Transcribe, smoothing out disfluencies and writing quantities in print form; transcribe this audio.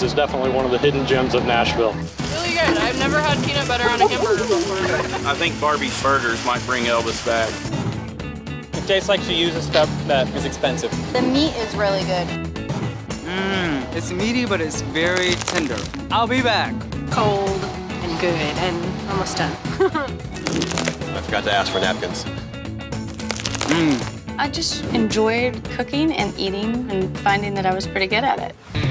This is definitely one of the hidden gems of Nashville. Really good. I've never had peanut butter on a hamburger before. I think Barbie Burgers might bring Elvis back. It tastes like she uses stuff that is expensive. The meat is really good. Mmm, it's meaty, but it's very tender. I'll be back. Cold and good and almost done. I forgot to ask for napkins. Mmm. I just enjoyed cooking and eating and finding that I was pretty good at it.